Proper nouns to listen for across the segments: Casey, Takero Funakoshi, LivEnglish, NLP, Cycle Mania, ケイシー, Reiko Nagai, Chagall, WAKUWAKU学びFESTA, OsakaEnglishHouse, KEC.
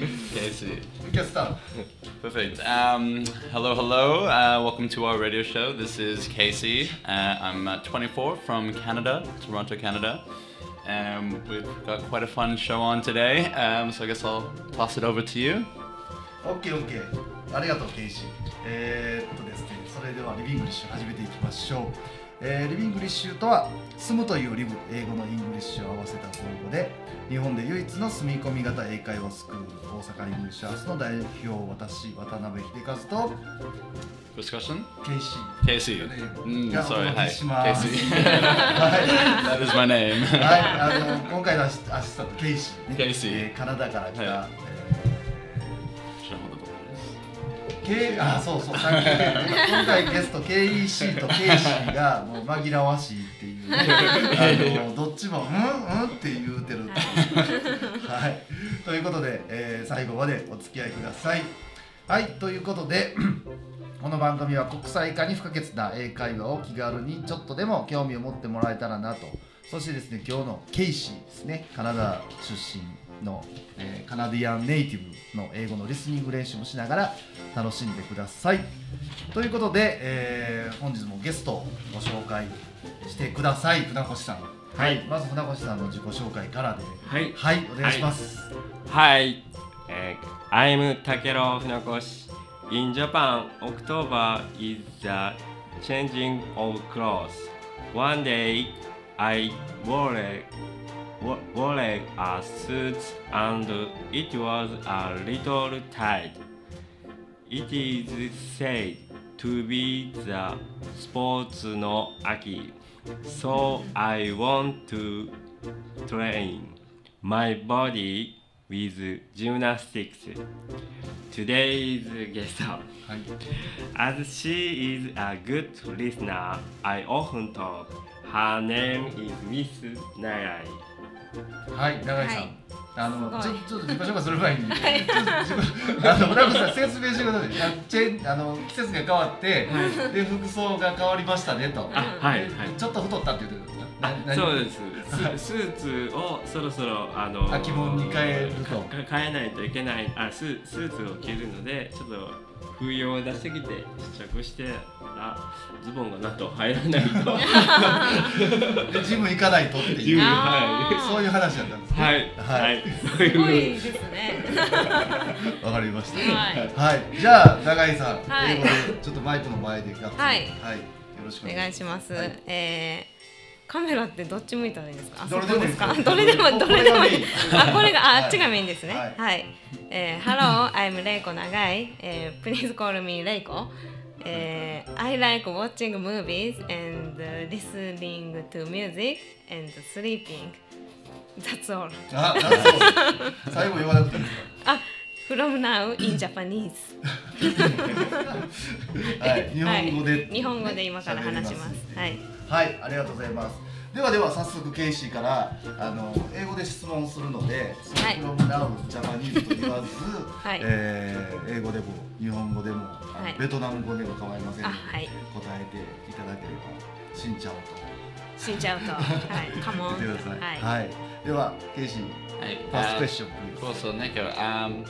Casey. We can start. Perfect. Hello. Welcome to our radio show. This is Casey. I'm 24 from Canada, Toronto, Canada. We've got quite a fun show on today, so I guess I'll toss it over to you. Okay. ありがとう、ケイシー。ですね、それではリビングリッシュ始めていきましょう。リビングリッシュとは、住むというリブ、英語のイングリッシュを合わせた方法で、日本で唯一の住み込み型英会話スクール、大阪イングリッシュハウスの代表、私、渡辺秀和と、ディスカッションケイシー。お願いします。ケイシー。That is my name. 今回のアシスタント、ケイシー。カナダから来た。そう、さっき今回ゲスト KEC と KC がもう紛らわしいっていうどっちもって言うてるっていう、はい、ということで、最後までお付き合いください。はい、ということでこの番組は国際化に不可欠な英会話を気軽にちょっとでも興味を持ってもらえたらなと。そしてですね、今日の KC ですね、カナダ出身のカナディアンネイティブの英語のリスニング練習もしながら楽しんでください。ということで、本日もゲストをご紹介してください、船越さん。はい。まず船越さんの自己紹介からで、はい、お願いします。はい。I'm Takero Funakoshi. In Japan, October is the changing of clothes. One day, I wore a suit and it was a little tight. It is said to be the sports no aki, so I want to train my body with gymnastics. Today's guest, as she is a good listener, I often talk. Her name is Miss Nagai.はい、長井さん、ちょっと自己紹介する前に、村口さん説明してください。季節が変わって、で服装が変わりましたねと。ちょっと太ったって言ってる。そうです。スーツをそろそろ着物に変えないといけない。スーツを着るのでちょっと。風用を出してきて試着してズボンがなんと入らないとジム行かないとっていうそういう話だったんですね。はい、すごいですね。わかりました。はい、じゃあ長井さん、ちょっとマイクの前でよろしくお願いします。カメラってどっち向いたらいいですか？どれでもあっちがメインですね。はい。Hello, I'm Reiko Nagai. Please call me Reiko. I like watching movies and listening to music and sleeping. That's all. 最後言わなくていいですか？From now in Japanese. はい、日本語で今から話します。はい。はい、ありがとうございます。では早速ケイシーから英語で質問するので、From now Japanese と言わず、英語でも日本語でもベトナム語でも構いませんので答えていただければ死んちゃうとカモン。はい。ではケイシー、first question please. Cool. So Neko,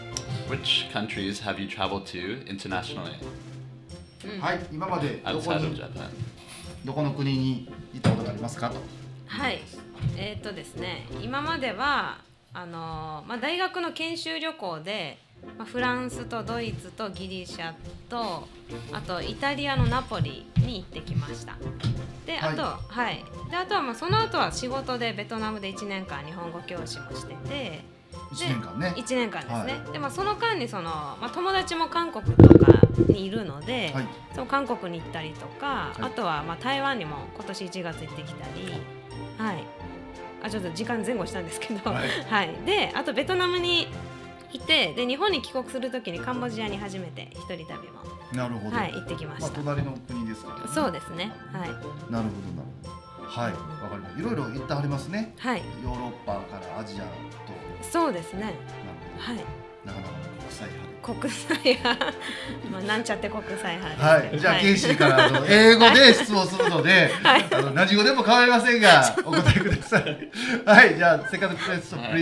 which countries have you traveled to internationally? はい、今までどこに？どこの国に行ったことがありますかと。はい、ですね、今までは大学の研修旅行で、フランスとドイツとギリシャとあとイタリアのナポリに行ってきました。で、あとはその後は仕事でベトナムで1年間日本語教師もしてて、1年間ですね。で、その間に友達も韓国とかにいるので、韓国に行ったりとか、あとは台湾にも今年1月行ってきたり、ちょっと時間前後したんですけど、で、あとベトナムにいて、で、日本に帰国するときにカンボジアに初めて一人旅も行ってきました。隣の国ですからね。そうですね。なるほど。はい、わかります。いろいろ行ってはりますね。ヨーロッパからアジアと。そうですね。はい。長野国際派。国際派まあなんちゃって国際派ですけど。はい、じゃあ、はい、ケイシーから英語で質問するので、はい、何語でも構いませんがお答えください。はい、じゃあセカンドクエスチョン please。Do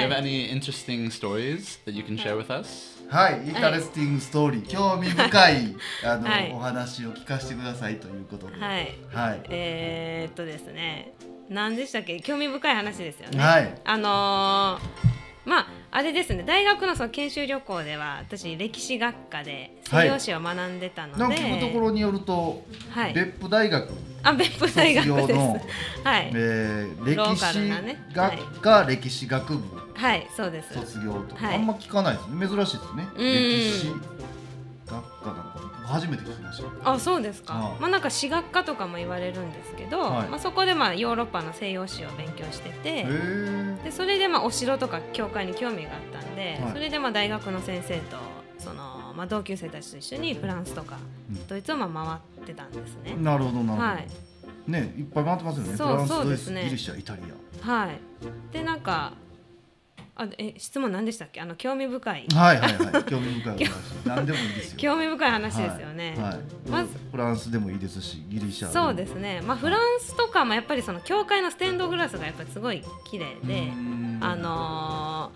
you have any interesting stories that you can share with us？はい、インタレスティングストーリー、はい、興味深いはい、お話を聞かせてくださいということで、はい、はい、ですね、何でしたっけ、興味深い話ですよね。はい、まああれですね、大学のその研修旅行では私歴史学科で西洋史を学んでたので、はい、聞くところによると、はい、別府大学、あ、別府大学です、はい、歴史学科、はい、歴史学部、はい、そうです、卒業と、はい、あんま聞かないですね、珍しいですね、歴史学科なんか初めて聞きました。あ、そうですか。ああ、まあなんか史学科とかも言われるんですけど、はい、まあそこでまあヨーロッパの西洋史を勉強してて、でそれでまあお城とか教会に興味があったんで、はい、それでまあ大学の先生とそのまあ同級生たちと一緒にフランスとかドイツをまあ回ってたんですね。うん、なるほどなるほど、はい、ね、いっぱい回ってますよね。そう、フランス、そうですね、ドイツ、ギリシャ、イタリア、はい、でなんか質問何でしたっけ、興味深い、はいはいはい、興味深い話何でもいいですよ、興味深い話ですよね、はいはい、まずフランスでもいいですし、ギリシャ、そうですね、まあ、フランスとかもやっぱりその教会のステンドグラスがやっぱりすごい綺麗で、シャガ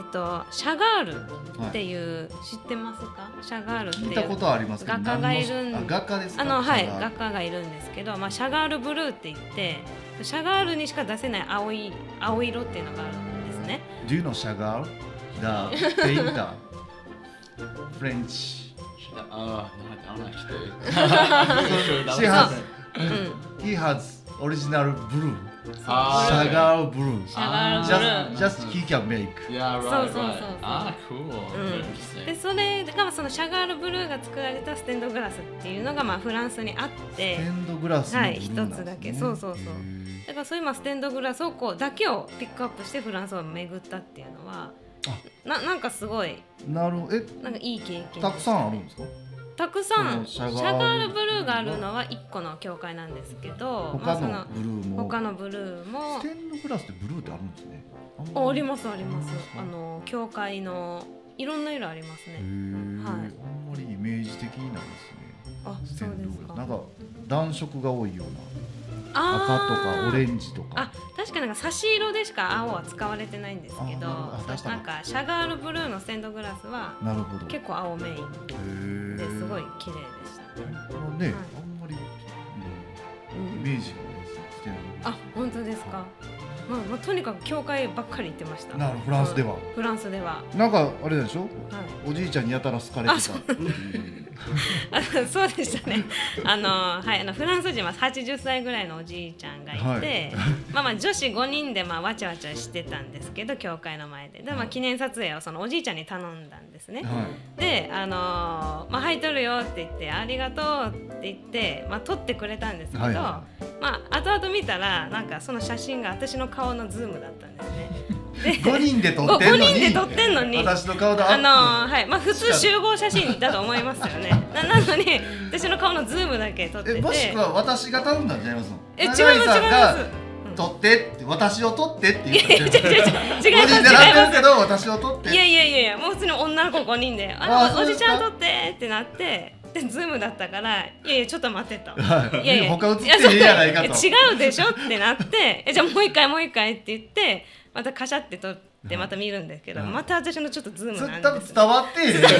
ールっていう、はい、知ってますか、シャガールっていう見たことありますけど、画家がいるんです、画家ですか、はい、画家がいるんですけど、まあ、シャガールブルーって言ってシャガールにしか出せない青色っていうのがあるんです。Do you know Chagall? The painter. French. No, I don't actually. He has original blue. Chagall blue. Just he can make. Yeah, right, right. Ah, cool. で、それがそのシャガールブルーが作られたステンドグラスっていうのがまあフランスにあって、ステンドグラスのブルーなんですね。はい、一つだけ。そうそうそう。だからそういうステンドグラスをこうだけをピックアップしてフランスを巡ったっていうのはなんかすごい、なるほど、なんかいい経験ですね。たくさんあるんですか？たくさん、シャガールブルーがあるのは1個の教会なんですけど、他のブルーも、ステンドグラスってブルーってあるんですね。ありますあります、教会のいろんな色ありますね。はい、あんまりイメージ的にないですね。あ、そうですか。なんか暖色が多いような、赤とかオレンジとか、あ、確かなんか差し色でしか青は使われてないんですけど、なんかシャガールブルーのステンドグラスは結構青めいですごい綺麗でしたね。ね、あんまりイメージがないですね。あ、本当ですか。まあとにかく教会ばっかり行ってました。フランスでは。フランスでは。なんかあれでしょ。おじいちゃんにやたら好かれてた。そうでしたね。はい、フランス人は80歳ぐらいのおじいちゃんがいて、はい、まあ女子5人でまあわちゃわちゃしてたんですけど、教会の前で、で、まあ記念撮影をそのおじいちゃんに頼んだんですね。はい、で、まあはい撮るよって言って、ありがとうって言って、まあ撮ってくれたんですけど、はい、まあ後々見たらなんかその写真が私の顔のズームだったんですね。5人で撮ってんのに私の顔だ、はい、まあ普通集合写真だと思いますよね。なのに私の顔のズームだけ撮ってて、もしくは私が頼んだんじゃないですか。違います、違います、撮ってって、私を撮ってって言ったんですよ。違います、違います、5人で並んでるけど私を撮って、いやいやいや、もう普通に女の子5人で、おじちゃん撮ってってなって、でズームだったから、いやいやちょっと待ってと、いやいや他映ってるじゃないかと、違うでしょってなって、じゃあもう一回って言って、またカシャって撮ってまた見るんですけど、また私のちょっとズームなんです。伝わっている。そう。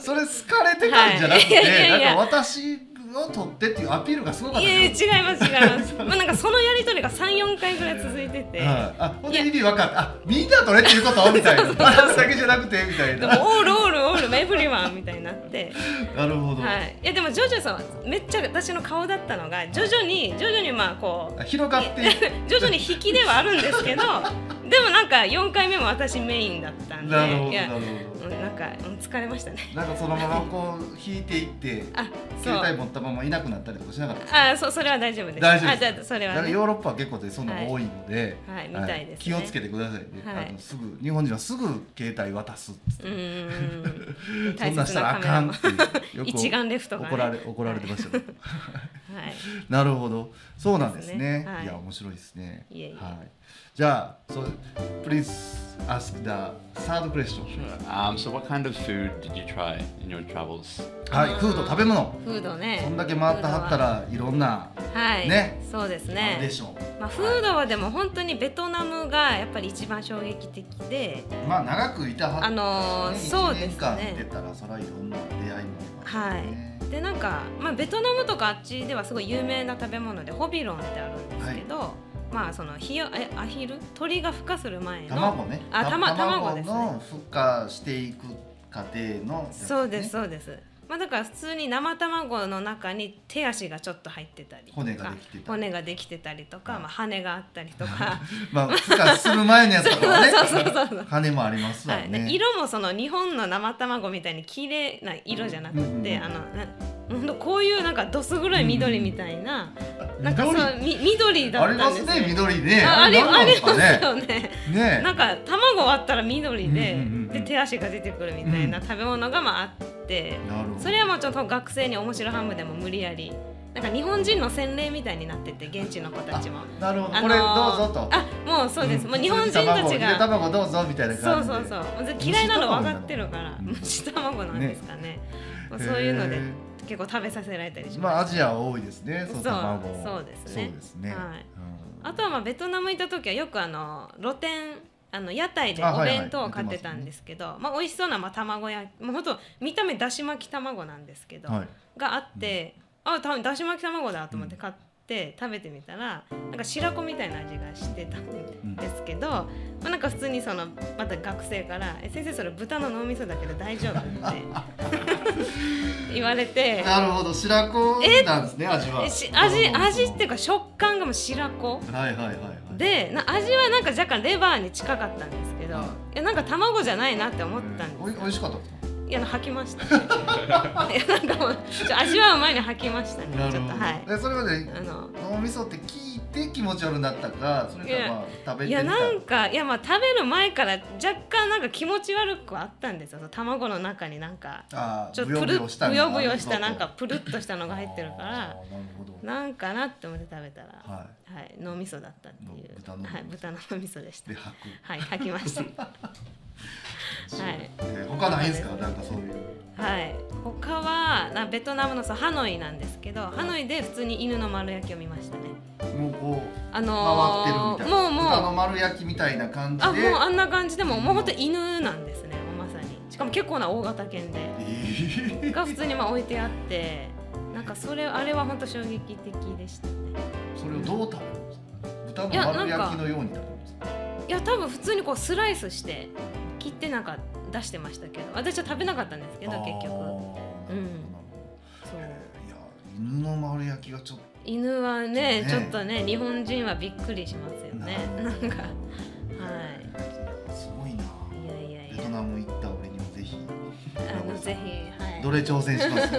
それ好かれてたんじゃなくて、なんか私を撮ってっていうアピールがすごかった。いや違います違います。まあなんかそのやり取りが3、4回ぐらい続いてて、あ、本当に意味分かった。あ、みんな撮れっていうことみたいな。私だけじゃなくてみたいな。でもオールメイプリマンみたいになって。なるほど。はい。いやでも徐々にめっちゃ私の顔だったのが徐々にまあこう広がって徐々に引きではあるんですけど、でもなんか4回目も私メインだったんで、いやなんか疲れましたね。なんかそのままこう引いていって、携帯持ったままいなくなったりとかしなかった。あ、それは大丈夫です。大丈夫です。じゃそれは。だからヨーロッパは結構でそんな多いので、はい、みたいです。気をつけてくださいね。すぐ日本人はすぐ携帯渡す。そんなしたらあかんってよく怒られてました。なるほど、そうなんですね。いや面白いですね。はい。じゃあ、そう、please ask the third question. Sure. So what kind of food did you try in your travels? はい、フード、食べ物。フードね。こんだけ回ったはったらいろんなね。そうですね。でしょう。まあフードはでも本当にベトナムがやっぱり一番衝撃的で。まあ長くいたはった。そうですね。1年間出たらそれはいろんな出会いもありますね。はい。でなんか、まあ、ベトナムとかあっちではすごい有名な食べ物でホビロンってあるんですけど、はい、まあそのアヒル、鳥が孵化する前の卵ね、卵ですね、卵の孵化していく過程の、ね、そうですそうです、まあ、だから普通に生卵の中に手足がちょっと入ってたり、骨ができてたりとか、まあ、羽があったりとかまあ孵化する前のやつとかね羽もありますよね、はい、色もその日本の生卵みたいに綺麗な色じゃなくて、こういうなんかどす黒い緑みたいな、なんかそう緑だったんですよ。ありますね、緑ね。ありますよね。なんか卵割ったら緑で手足が出てくるみたいな食べ物がまああって、それはもうちょっと学生に面白半分でも無理やりなんか日本人の洗礼みたいになってて、現地の子たちもなるほど、これどうぞと、あ、もうそうです、もう日本人たちが卵どうぞみたいな感じで、そうそうそう、嫌いなの分かってるから、蒸し卵なんですかね、そういうので結構食べさせられたりします。まあアジア多いですね、卵。そうですね。あとはまあベトナム行った時はよく露店、屋台でお弁当を買ってたんですけど、まあ美味しそうなまあ卵焼き、もうほんと見た目だし巻き卵なんですけど、があって、あ、多分だし巻き卵だと思って買って食べてみたら、なんか白子みたいな味がしてたんですけど、まあなんか普通にそのまた学生から「先生それ豚の脳みそだけど大丈夫?」って言われて、なるほど、白子なんですね、味は。味っていうか食感がもう白子。はいはいはい。で味はなんか若干レバーに近かったんですけど、いやなんか卵じゃないなって思ったんです。美味しかったですか？いや吐きました。いやなんかもう味はうまいに吐きましたね。ちょっとはい。でそれまで脳みそって聞いて気持ち悪くなったか、それかまあ食べてみた。いやなんかいやまあ食べる前から若干なんか気持ち悪くはあったんですよ。卵の中になんかちょっとぶよぶよしたなんかプルッとしたのが入ってるから。なんかなって思って食べたら、はい、脳みそだったっていう、はい、豚の脳みそでした。はい、吐きました。はい。他ないんですか、なんかそういう。はい、他はベトナムのハノイなんですけど、ハノイで普通に犬の丸焼きを見ましたね。もうこう回ってるみたいな、豚の丸焼きみたいな感じで、もうあんな感じでももう本当犬なんですね、まさに。しかも結構な大型犬で、が普通にまあ置いてあって。なんかそれあれは本当衝撃的でしたね。それをどう食べるんですか？豚の丸焼きのように食べるんですか？いや多分普通にこうスライスして切ってなんか出してましたけど、私は食べなかったんですけど結局。そう。いや犬の丸焼きがちょっと犬はねちょっとね日本人はびっくりしますよね。なんかはい。すごいな。いやいやいや。ベトナム行った俺にもぜひ。ぜひ。どれ挑戦します。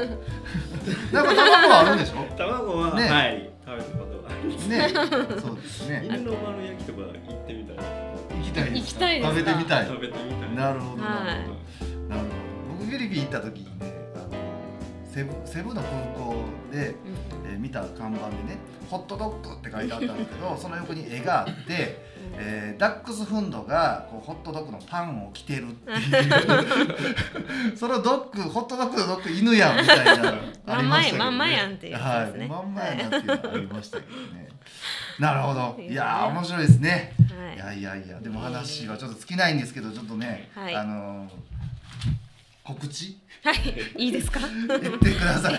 なんか卵はあるんでしょ？卵ははい食べたことがありますね。そうですね。犬の丸焼きとか行ってみたい。行きたいですか？食べてみたい。食べてみたい。なるほどなるほど。僕フィリピン行った時にね、セブの空港で見た看板でね、ホットドッグって書いてあったんだけど、その横に絵があって。ダックスフンドがこうホットドッグのパンを着てるっていうそのドッグホットドッグのドッグ犬やんみたいなまんまやんまんまやんっていうやつですね、まんまやんっていうのがありましたけどねなるほど、いや面白いですね、はい、いやいやいやでも話はちょっと尽きないんですけど、ちょっとね、はい、告知、はい、いいですか言ってください、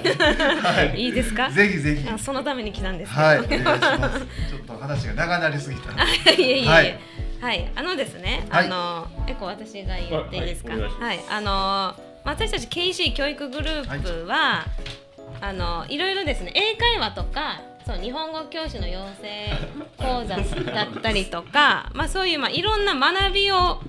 はい、いいですか、ぜひぜひ、あ、そのために来たんですけど、はい、お願いしますちょっと話が長なりすぎたいえいえ、はい、はい、ですね、はい、私が言っていいですか、はい、はい、私たち KEC 教育グループは、はい、いろいろですね、英会話とかそう日本語教師の養成講座だったりとかまあそういう、まあ、いろんな学びを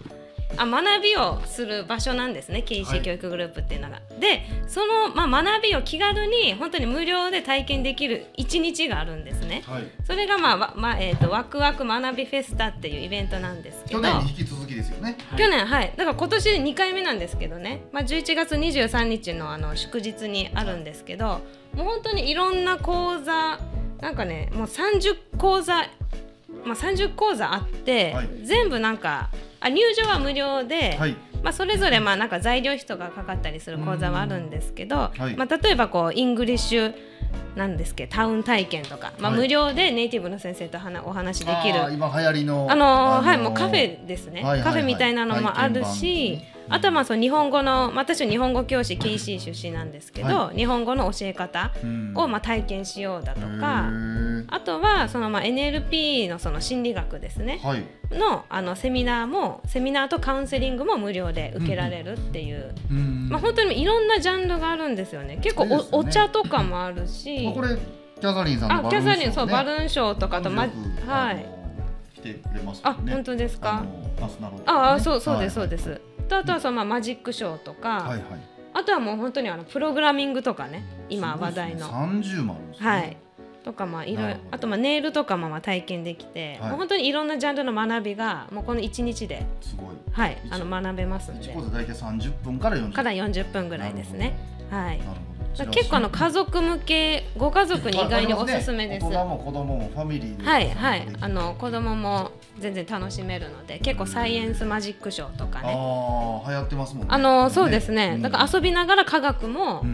する場所なんですね、KEC 教育グループっていうのが。はい、でその、まあ、学びを気軽に本当に無料で体験できる1日があるんですね。はい、それが、ワクワク学びフェスタっていうイベントなんですけど、去年に引き続きですよね。去年、はい、だから今年で2回目なんですけどね、まあ、11月23日の祝日にあるんですけど、はい、もう本当にいろんな講座なんかねもう30講座あって、はい、全部なんか入場は無料で、はい、まあ、それぞれまあなんか材料費とかかかったりする講座はあるんですけど、はい、まあ、例えばこうイングリッシュなんですけどタウン体験とか、まあ、無料でネイティブの先生とお話しできる、はい、今流行りのはい、もうカフェですね、カフェみたいなのもあるし、あとはまあその日本語の、私は日本語教師KEC出身なんですけど、はい、日本語の教え方をまあ体験しようだとか、あとはそのまあ NLP のその心理学ですね、はい、あのセミナーとカウンセリングも無料で受けられるっていう、うんうん、まあ、本当にいろんなジャンルがあるんですよね。結構 お茶とかもあるし、これキャサリンさんのバルーンショー、ね、キャサリン、そう、バルーンショーとかと、はい、来てくれますよね。あ、本当ですか。パスナローとかね。ああ、そうそうです、そうです、はい。あとはそのまあマジックショーとか、はいはい、あとはもう本当にプログラミングとかね、今話題の30もあるんですね、はい、とかまあいろいろ、あとまあネイルとかもまあ体験できて、はい、もう本当にいろんなジャンルの学びがもうこの1日で、すごい、はい、学べますので、1講座大体30分から40分ぐらいですね。はい、結構家族向け、ご家族に意外におすすめです。大人も子供もファミリーで、はいはい、子供も全然楽しめるので、結構サイエンスマジックショーとかね、ああ流行ってますもんね。そうですね、だから遊びながら科学も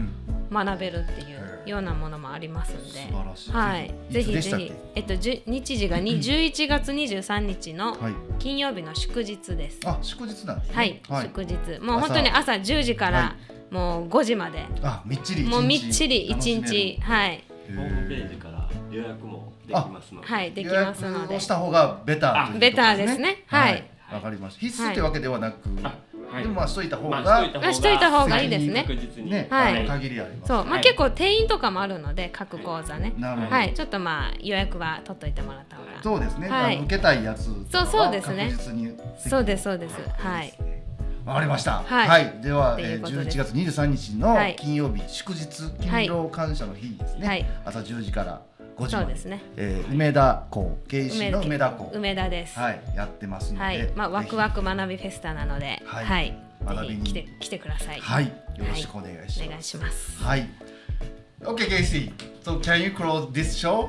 学べるっていうようなものもありますんで、はい、ぜひぜひ、日時が11月23日の金曜日の祝日です。あ、祝日なんですね。はい、祝日、もう本当に朝10時からもう5時まで、もうみっちり1日、はい。ホームページから予約もできますので、はい、できますので。予約をした方がベター。ベターですね。はい。わかります。必須ってわけではなく、でもまあしといた方が、しといた方がいいですね。確実に、はい。限りあります。そう、まあ結構定員とかもあるので、各講座ね。はい、ちょっとまあ予約は取っといてもらった方が。そうですね。受けたいやつ。そうそうですね。確実に。そうですそうです。はい。わかりました。はい、では11月23日の金曜日、祝日勤労感謝の日ですね。朝10時から5時まで、梅田校、KECの梅田校、梅田です。はい、やってますので、まあワクワク学びフェスタなので、はい、学びに来てください。はい、よろしくお願いします。お願いします。はい。Okay, KEC. So can you close this show?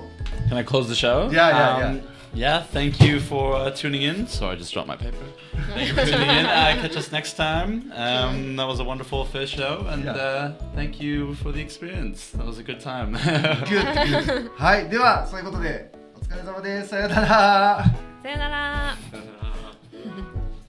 Can I close the show? Yeah. Yeah, thank you for tuning in. Sorry, I just dropped my paper. Thank you for tuning in. Catch us next time. That was a wonderful first show, and thank you for the experience. That was a good time. Good. はい、ではそういうことでお疲れ様です。さよなら。さよなら。